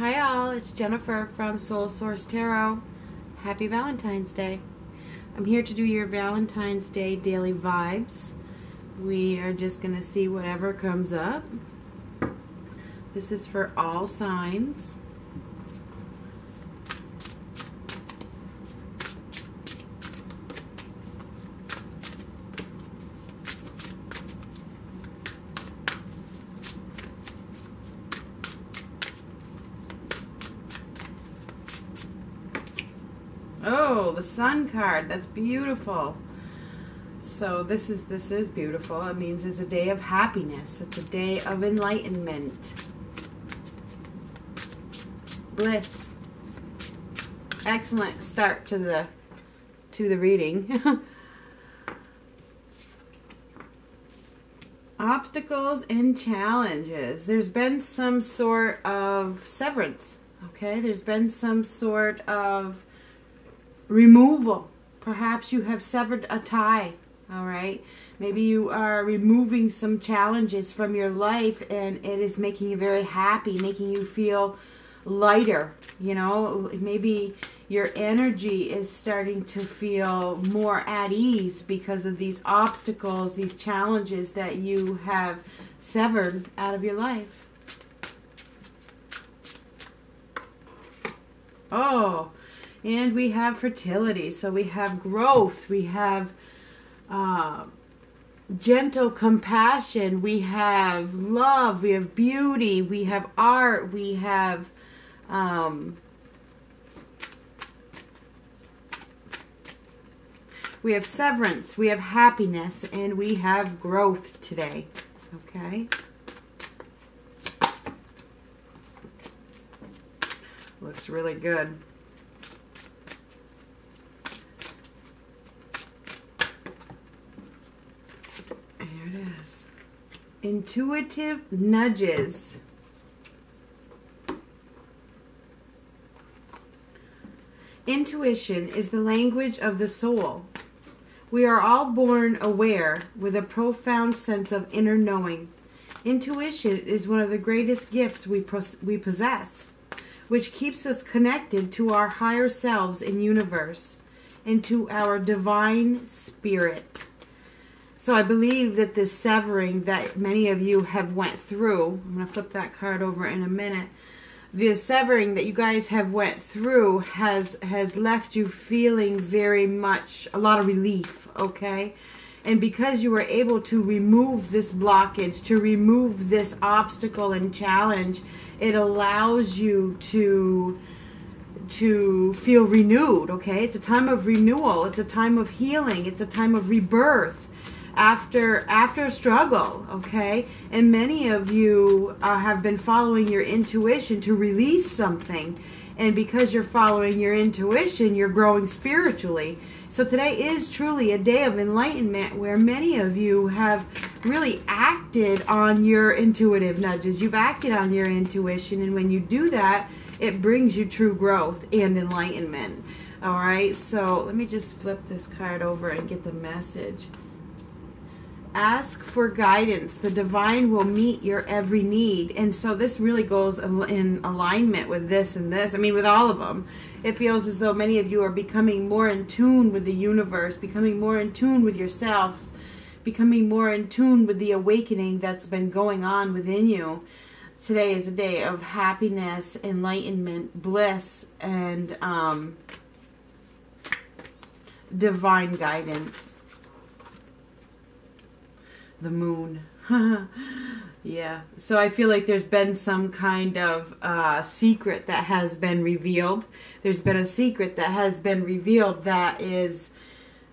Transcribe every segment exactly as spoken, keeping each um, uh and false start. Hi all, it's Jennifer from Soul Source Tarot. Happy Valentine's Day. I'm here to do your Valentine's Day daily vibes. We are just going to see whatever comes up. This is for all signs. Oh, the sun card. That's beautiful. So this is this is beautiful. It means it's a day of happiness. It's a day of enlightenment. Bliss. Excellent start to the to the reading. Obstacles and challenges. There's been some sort of severance. Okay? There's been some sort of removal. Perhaps you have severed a tie, all right? Maybe you are removing some challenges from your life and it is making you very happy, making you feel lighter, you know? Maybe your energy is starting to feel more at ease because of these obstacles, these challenges that you have severed out of your life. Oh, and we have fertility, so we have growth, we have uh, gentle compassion, we have love, we have beauty, we have art, we have um, we have severance, we have happiness, and we have growth today. Okay? Looks really good. Intuitive nudges. Intuition is the language of the soul. We are all born aware with a profound sense of inner knowing. Intuition is one of the greatest gifts we we possess, which keeps us connected to our higher selves in universe and to our divine spirit. So I believe that this severing that many of you have went through, I'm going to flip that card over in a minute, the severing that you guys have went through has, has left you feeling very much, a lot of relief, okay? And because you were able to remove this blockage, to remove this obstacle and challenge, it allows you to... to feel renewed, okay? It's a time of renewal. It's a time of healing. It's a time of rebirth after after struggle, okay? And many of you uh, have been following your intuition to release something. And because you're following your intuition, you're growing spiritually. So today is truly a day of enlightenment where many of you have really acted on your intuitive nudges. You've acted on your intuition, and when you do that, it brings you true growth and enlightenment. All right, so let me just flip this card over and get the message. Ask for guidance. The divine will meet your every need. And so this really goes in alignment with this and this. I mean, with all of them. It feels as though many of you are becoming more in tune with the universe, becoming more in tune with yourselves, becoming more in tune with the awakening that's been going on within you. Today is a day of happiness, enlightenment, bliss, and um, divine guidance. The moon. Yeah. So I feel like there's been some kind of uh, secret that has been revealed. There's been a secret that has been revealed that is,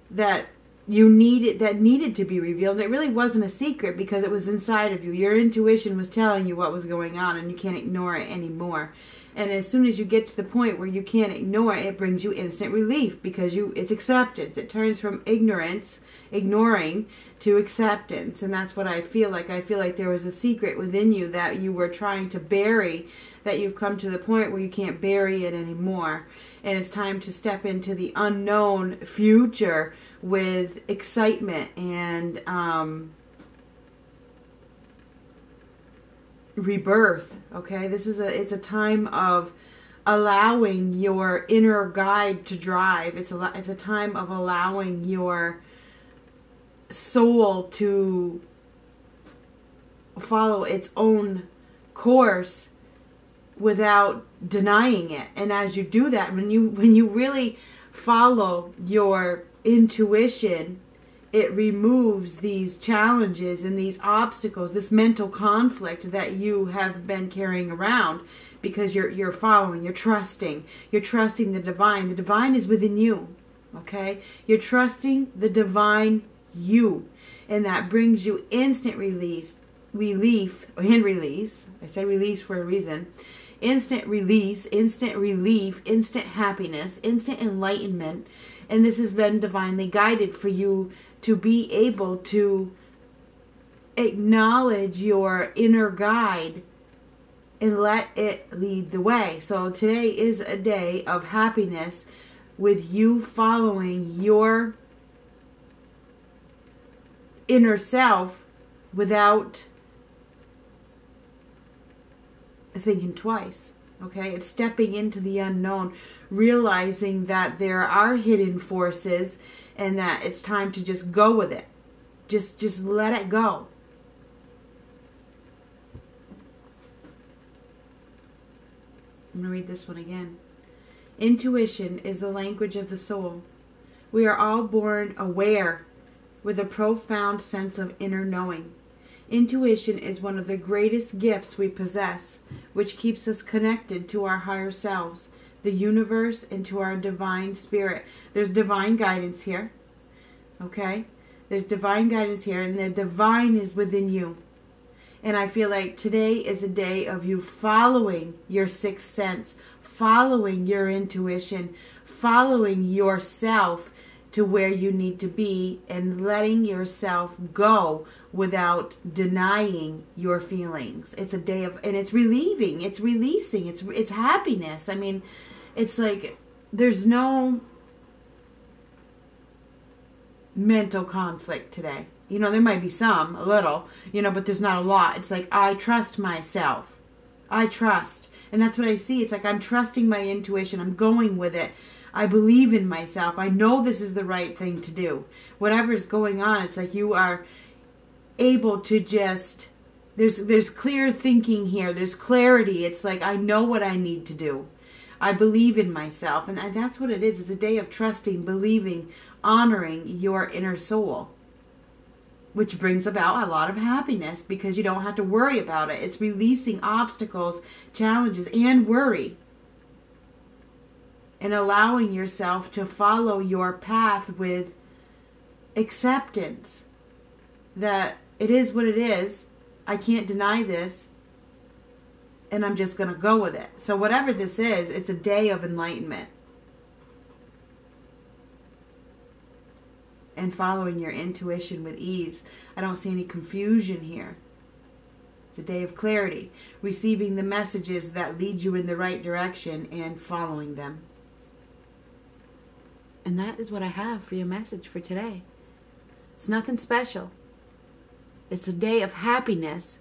that you needed, that needed to be revealed. And it really wasn't a secret because it was inside of you. Your intuition was telling you what was going on and you can't ignore it anymore. And as soon as you get to the point where you can't ignore it, it brings you instant relief because you it's acceptance. It turns from ignorance, ignoring, to acceptance. And that's what I feel like. I feel like there was a secret within you that you were trying to bury, that you've come to the point where you can't bury it anymore. And it's time to step into the unknown future with excitement and um, rebirth, okay? This is a, it's a time of allowing your inner guide to drive. It's a, it's a time of allowing your soul to follow its own course without denying it. And as you do that, when you when you really follow your intuition, it removes these challenges and these obstacles, this mental conflict that you have been carrying around, because you're you're following, you're trusting, you're trusting the divine. The divine is within you, okay? You're trusting the divine you, and that brings you instant release, relief, and release. I said release for a reason. Instant release, instant relief, instant happiness, instant enlightenment. And this has been divinely guided for you to be able to acknowledge your inner guide and let it lead the way. So today is a day of happiness with you following your inner self without thinking twice, okay? It's stepping into the unknown, realizing that there are hidden forces and that it's time to just go with it. Just, just let it go. I'm going to read this one again. Intuition is the language of the soul. We are all born aware with a profound sense of inner knowing. Intuition is one of the greatest gifts we possess, which keeps us connected to our higher selves, the universe, and to our divine spirit. There's divine guidance here, okay? There's divine guidance here, and the divine is within you. And I feel like today is a day of you following your sixth sense, following your intuition, following yourself to where you need to be, and letting yourself go without denying your feelings. It's a day of, and it's relieving, it's releasing, it's it's happiness. I mean, it's like there's no mental conflict today. You know, there might be some, a little, you know, but there's not a lot. It's like, I trust myself. I trust. And that's what I see. It's like I'm trusting my intuition. I'm going with it. I believe in myself. I know this is the right thing to do. Whatever's going on, it's like you are able to just, there's there's clear thinking here. There's clarity. It's like, I know what I need to do. I believe in myself. And that's what it is. It's a day of trusting, believing, honoring your inner soul, which brings about a lot of happiness because you don't have to worry about it. It's releasing obstacles, challenges, and worry, and allowing yourself to follow your path with acceptance that it is what it is. I can't deny this, and I'm just going to go with it. So whatever this is, it's a day of enlightenment and following your intuition with ease. I don't see any confusion here. It's a day of clarity, receiving the messages that lead you in the right direction and following them. And that is what I have for your message for today. It's nothing special. It's a day of happiness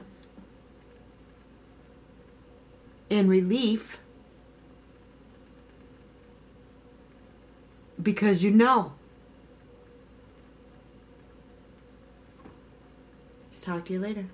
and relief because you know. Talk to you later.